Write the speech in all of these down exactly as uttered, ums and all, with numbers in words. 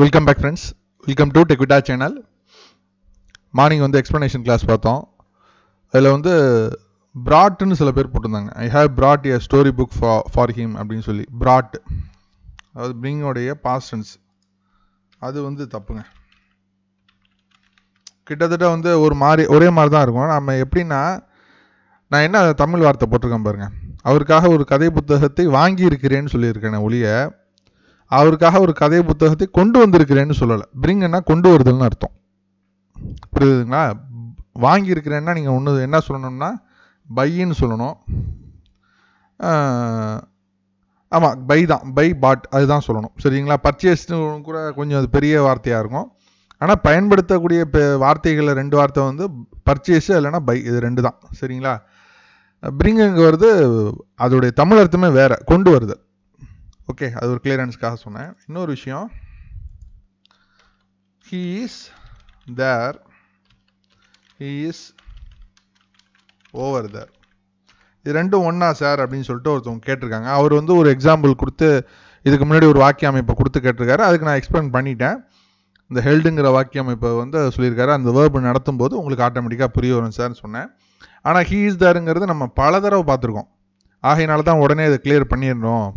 Welcome back friends. Welcome to Tech Veta channel. Morning on the explanation class பார்த்தோம். அதில் வந்து brought-னு சில பேர் போட்டுருந்தாங்க. I have brought a story book for for him அப்படின்னு சொல்லி brought. அது bring உடைய past tense. அது வந்து தப்புங்க. கிட்டத்தட்ட வந்து ஒரு மாதிரி ஒரே மாதிரி தான் இருக்கும். நம்ம எப்படின்னா நான் என்ன தமிழ் வார்த்தை போட்டிருக்கேன் பாருங்க. அவருக்காக ஒரு கதை புத்தகத்தை வாங்கி இருக்கிறேன்னு சொல்லியிருக்கேன் ஒளிய. அவருக்காக ஒரு கதை புத்தகத்தை கொண்டு வந்திருக்கிறேன்னு சொல்லலை. பிரிங்கன்னா கொண்டு வருதல்னு அர்த்தம், புரியுதுங்களா? வாங்கி இருக்கிறேன்னா நீங்கள் ஒன்று என்ன சொல்லணும்னா பையின்னு சொல்லணும். ஆமாம், பை தான், பை பாட், அதுதான் சொல்லணும், சரிங்களா? பர்ச்சேஸ்னு கூட கொஞ்சம் அது பெரிய வார்த்தையாக இருக்கும். ஆனால் பயன்படுத்தக்கூடிய வார்த்தைகளில் ரெண்டு வார்த்தை வந்து பர்ச்சேஸு இல்லைன்னா பை, இது ரெண்டு தான், சரிங்களா? பிரிங்குங்க வருது, அதோடைய தமிழ் அர்த்தமே வேறு, கொண்டு வருது. ஓகே, அது ஒரு கிளியரன்ஸ்க்காக சொன்னேன். இன்னொரு விஷயம், he is there, he is over there, இது ரெண்டும் ஒன்றா சார் அப்படின்னு சொல்லிட்டு ஒருத்தவங்க கேட்டிருக்காங்க. அவர் வந்து ஒரு எக்ஸாம்பிள் கொடுத்து, இதுக்கு முன்னாடி ஒரு வாக்கிய அமைப்பை கொடுத்து கேட்டிருக்காரு, அதுக்கு நான் எக்ஸ்பிளைன் பண்ணிட்டேன். இந்த ஹெல்டுங்கிற வாக்கிய அமைப்பை வந்து சொல்லியிருக்காரு, அந்த வேர்பு நடத்தும் போது உங்களுக்கு ஆட்டோமேட்டிக்காக புரிய வரும் சார்னு சொன்னேன். ஆனால் he is thereங்கிறது நம்ம பல தடவை பார்த்துருக்கோம், ஆகையினால தான் உடனே அதை கிளியர் பண்ணிடணும்.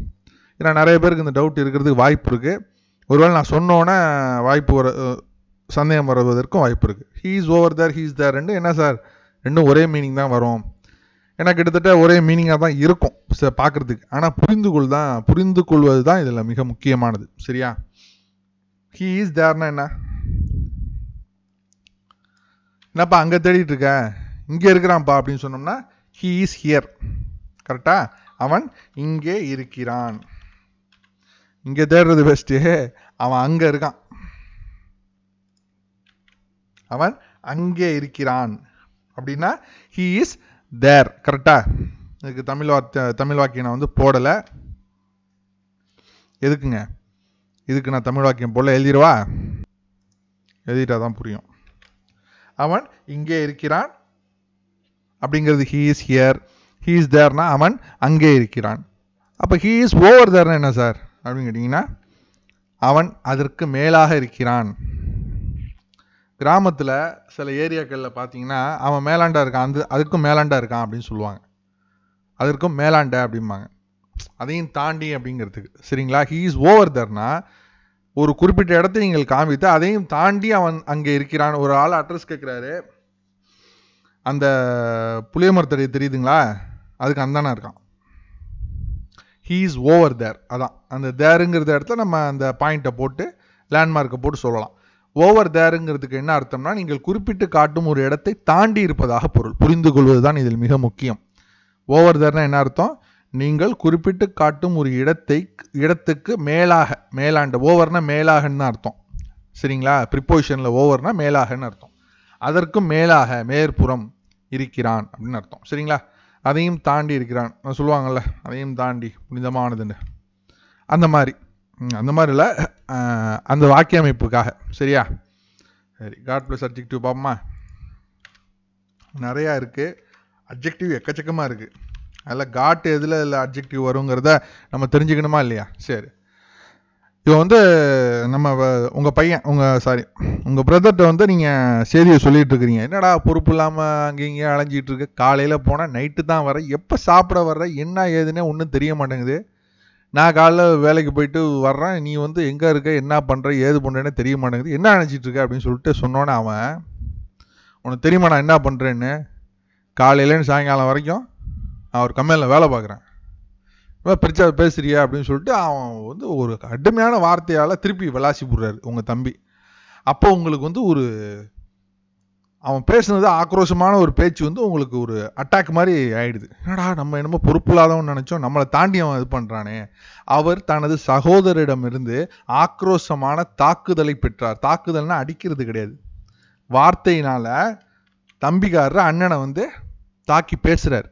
ஏன்னா நிறைய பேருக்கு இந்த டவுட் இருக்கிறதுக்கு வாய்ப்பு இருக்குது. ஒருவேளை நான் சொன்னோன்னே வாய்ப்பு வர சந்தேகம் வருவதற்கும் வாய்ப்பு இருக்குது. He is over there, he is there ரெண்டு என்ன சார், ரெண்டும் ஒரே மீனிங் தான் வரும். ஏன்னா கிட்டத்தட்ட ஒரே மீனிங்காக தான் இருக்கும் பார்க்குறதுக்கு. ஆனால் புரிந்து கொள் தான் புரிந்து கொள்வது தான் இதில் மிக முக்கியமானது, சரியா? ஹீ இஸ் தேர்னா என்ன, என்னப்பா அங்கே தேடிட்டு இருக்க, இங்கே இருக்கிறான்ப்பா அப்படின்னு சொன்னோம்னா ஹீ இஸ் ஹியர், கரெக்டாக? அவன் இங்கே இருக்கிறான். இங்கே தேடுறது பெஸ்ட்டு, அவன் அங்கே இருக்கான், அவன் அங்கே இருக்கிறான் அப்படின்னா he is there, கரெக்டாக? இதுக்கு தமிழ் வார்த்தை தமிழ் வாக்கியம் நான் வந்து போடலை, எதுக்குங்க? இதுக்கு நான் தமிழ் வாக்கியம் போடல, எழுதிடுவா, எழுதிட்டா தான் புரியும். அவன் இங்கே இருக்கிறான் அப்படிங்கிறது he is here, he is there-னா அவன் அங்கே இருக்கிறான். அப்போ he is over there-னா என்ன சார் அப்படின்னு கேட்டிங்கன்னா அவன் அதற்கு மேலாக இருக்கிறான். கிராமத்தில் சில ஏரியாக்களில் பார்த்தீங்கன்னா அவன் மேலாண்டா இருக்கான், அந்த அதுக்கும் மேலாண்டா இருக்கான் அப்படின்னு சொல்லுவாங்க, அதற்கும் மேலாண்ட அப்படிம்பாங்க, அதையும் தாண்டி அப்படிங்கிறதுக்கு, சரிங்களா? he is over there-னா ஒரு குறிப்பிட்ட இடத்தை நீங்கள் காமித்து அதையும் தாண்டி அவன் அங்கே இருக்கிறான். ஒரு ஆள் அட்ரஸ் கேட்குறாரு, அந்த புளிய மரத்தடி தெரியுதுங்களா, அதுக்கு அந்தானே இருக்கான். he is over there, அதான் அந்த தேருங்கிறத இடத்துல நம்ம அந்த பாயிண்ட்டை போட்டு லேண்ட்மார்க்கை போட்டு சொல்லலாம். ஓவர் தேருங்கிறதுக்கு என்ன அர்த்தம்னா நீங்கள் குறிப்பிட்டு காட்டும் ஒரு இடத்தை தாண்டி இருப்பதாக பொருள். புரிந்து கொள்வது தான் இதில் மிக முக்கியம். ஓவர் தேர்னா என்ன அர்த்தம், நீங்கள் குறிப்பிட்டு காட்டும் ஒரு இடத்தை இடத்துக்கு மேலாக, மேலாண்ட, ஓவர்னா மேலாகன்னு அர்த்தம், சரிங்களா? ப்ரிப்போசிஷனில் ஓவர்னா மேலாகன்னு அர்த்தம், அதற்கும் மேலாக மேற்புறம் இருக்கிறான் அப்படின்னு அர்த்தம், சரிங்களா? அதையும் தாண்டி இருக்கிறான் சொல்லுவாங்கள்ல, அதையும் தாண்டி புனிதமானதுன்னு, அந்த மாதிரி அந்த மாதிரில அந்த வாக்கிய அமைப்புக்காக, சரியா? சரி, காட் ப்ளஸ் அட்ஜெக்டிவ் பார்ப்போமா? நிறையா இருக்குது, அட்ஜெக்டிவ் எக்கச்சக்கமாக இருக்குது. அதில் காட் எதில் இதில் அட்ஜெக்டிவ் வருங்கிறத நம்ம தெரிஞ்சுக்கணுமா இல்லையா? சரி, இப்போ வந்து நம்ம உங்கள் பையன் உங்கள் சாரி உங்கள் பிரதர்கிட்ட வந்து நீங்கள் செய்தியை சொல்லிகிட்டு இருக்கிறீங்க, என்னடா பொறுப்பு இல்லாமல் அங்கே இங்கே அலைஞ்சிகிட்டு இருக்க, காலையில் போனால் நைட்டு தான் வர, எப்போ சாப்பிட வர்ற, என்ன ஏதுன்னே ஒன்றும் தெரிய மாட்டேங்குது, நான் காலைல வேலைக்கு போயிட்டு வர்றேன், நீ வந்து எங்கே இருக்க, என்ன பண்ணுற, ஏது பண்ணுறேன்னு தெரிய மாட்டேங்குது, என்ன நினச்சிட்ருக்க அப்படின்னு சொல்லிட்டு சொன்னோன்னே அவன், உனக்கு தெரியுமா நான் என்ன பண்ணுறேன்னு, காலையிலேன்னு சாயங்காலம் வரைக்கும் நான் ஒரு கம்பெனியில் வேலை பார்க்குறேன், இப்போ பிரிச்சா பேசுறியா அப்படின்னு சொல்லிட்டு அவன் வந்து ஒரு கடுமையான வார்த்தையால் திருப்பி விளாசி போடுறாரு உங்கள் தம்பி. அப்போ உங்களுக்கு வந்து ஒரு அவன் பேசுனது ஆக்ரோஷமான ஒரு பேச்சு வந்து உங்களுக்கு ஒரு அட்டாக் மாதிரி ஆகிடுது. என்னடா நம்ம என்னமோ பொறுப்பில்லாதவன்னு நினச்சோம், நம்மளை தாண்டி அவன் இது பண்ணுறானே. அவர் தனது சகோதரிடமிருந்து ஆக்ரோஷமான தாக்குதலை பெற்றார். தாக்குதல்னால் அடிக்கிறது கிடையாது, வார்த்தையினால் தம்பிக்காரர் அண்ணனை வந்து தாக்கி பேசுகிறார்.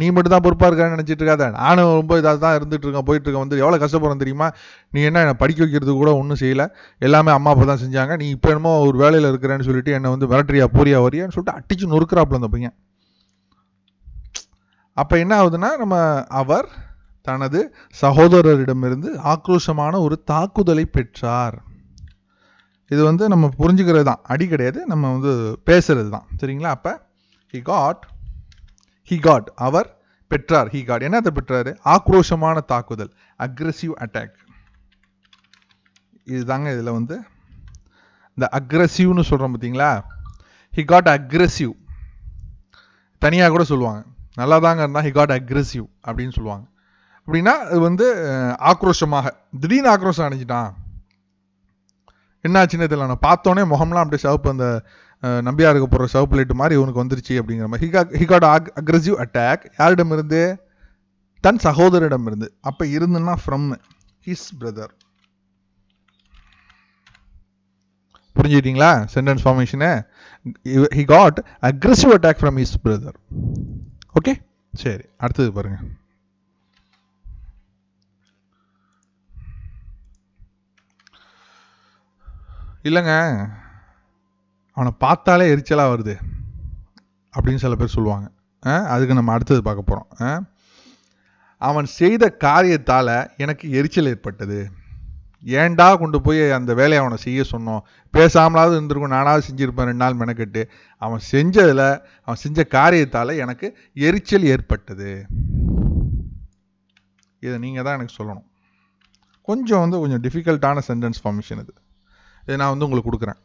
நீ மட்டும் தான் பொறுப்பாக இருக்கான்னு நினச்சிட்டு இருக்காத, நானும் ரொம்ப இதாக தான் இருந்துகிட்டு இருக்கேன், போயிட்டு இருக்கேன், வந்து எவ்வளோ கஷ்டப்படுறேன் தெரியுமா, நீ என்ன என்னை படிக்க வைக்கிறது கூட ஒன்றும் செய்யலை, எல்லாமே அம்மா அப்பா தான் செஞ்சாங்க, நீ இப்போ என்னமோ ஒரு வேலையில் இருக்கிறேன்னு சொல்லிட்டு என்னை வந்து விரட்டுறியா போறியா வரியான்னு சொல்லிட்டு அடிச்சு நொறுக்கிறாப்புல அந்த பையன். அப்போ என்ன ஆகுதுன்னா நம்ம அவர் தனது சகோதரரிடமிருந்து ஆக்ரோஷமான ஒரு தாக்குதலை பெற்றார். இது வந்து நம்ம புரிஞ்சிக்கிறது தான் அடி கிடையாது நம்ம வந்து பேசுறது தான் சரிங்களா அப்ப he got he got அவர் பெற்றார் he got என்னது பெற்றார் ஆக்ரோஷமான தாக்குதல் aggressive attack இதுதாங்க இதுல வந்து the aggressive னு சொல்றோம் பாத்தீங்களா he got aggressive தனியா கூட சொல்வாங்க நல்லாதாங்க இருந்தா he got aggressive அப்படினு சொல்வாங்க அப்படினா அது வந்து ஆக்ரோஷமாக திடீர் ஆக்ரோஷம் அடைஞ்சிட்டான் என்ன ஆச்சுன்னு தெரியல நான் பார்த்தோனே முகம்லாம் அப்படியே சவுப் அந்த நம்பியாருக்கு போற சவுப் லைட் மாதிரி இவனுக்கு வந்துருச்சு அப்படிங்கற மாதிரி he got aggressive attack யாரிடம் இருந்து தன் சகோதரிடம் இருந்து அப்ப இருந்துனா from his brother புரிஞ்சிட்டீங்களா sentence formation he got aggressive attack from his brother okay சரி அடுத்து பாருங்க இல்லங்க அவனை பார்த்தாலே எரிச்சலா வருது அப்படினு சில பேர் சொல்வாங்க அதுக்கு நம்ம அடுத்து பார்க்க போறோம் அவன் செய்த காரியத்தால எனக்கு எரிச்சல் ஏற்பட்டது ஏண்டா கொண்டு போய் அந்த வேலைய அவனை செய்ய சொன்னோம் பேசாமலாவது இருந்திருக்கும் நானாவது செஞ்சிருப்பேன் ரெண்டு நாள் மெனக்கெட்டு அவன் செஞ்சதுல அவன் செஞ்ச காரியத்தால எனக்கு எரிச்சல் ஏற்பட்டது இத நீங்க தான் எனக்கு சொல்லணும் கொஞ்சம் வந்து கொஞ்சம் டிஃபிகல்ட்டான சென்டென்ஸ் ஃபார்மேஷன் இது இதை நான் வந்து உங்களுக்கு கொடுக்குறேன்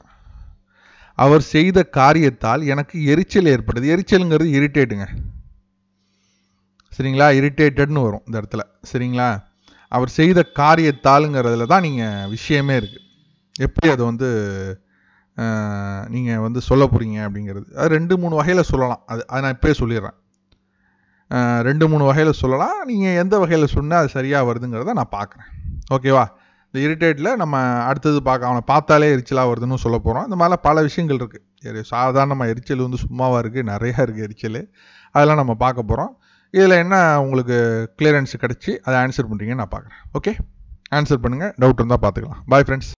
அவர் செய்த காரியத்தால் எனக்கு எரிச்சல் ஏற்படுது எரிச்சல்ங்கிறது இரிட்டேட்டுங்க சரிங்களா இரிட்டேட்டட்னு வரும் இந்த இடத்துல சரிங்களா அவர் செய்த காரியத்தால்ங்கிறதுல தான் நீங்கள் விஷயமே இருக்குது எப்படி அது வந்து நீங்கள் வந்து சொல்ல போகிறீங்க அப்படிங்கிறது அது ரெண்டு மூணு வகையில் சொல்லலாம் அது அதை நான் இப்போயே சொல்லிடுறேன் ரெண்டு மூணு வகையில் சொல்லலாம் நீங்கள் எந்த வகையில் சொன்னால் அது சரியாக வருதுங்கிறத நான் பார்க்குறேன் ஓகேவா இந்த இரிட்டேட்டில் நம்ம அடுத்தது பார்க்க அவனை பார்த்தாலே எரிச்சலாக வருதுன்னு சொல்ல போகிறோம் இந்த மாதிரிலாம் பல விஷயங்கள் இருக்குது சாதாரணமாக எரிச்சல் வந்து சும்மாவாக இருக்குது நிறையா இருக்குது எரிச்சல் அதெல்லாம் நம்ம பார்க்க போகிறோம் இதில் என்ன உங்களுக்கு கிளியரன்ஸ் கிடச்சி அதை ஆன்சர் பண்ணுறீங்கன்னு நான் பார்க்குறேன் ஓகே ஆன்சர் பண்ணுங்கள் டவுட் இருந்தால் பார்த்துக்கலாம் பாய் ஃப்ரெண்ட்ஸ்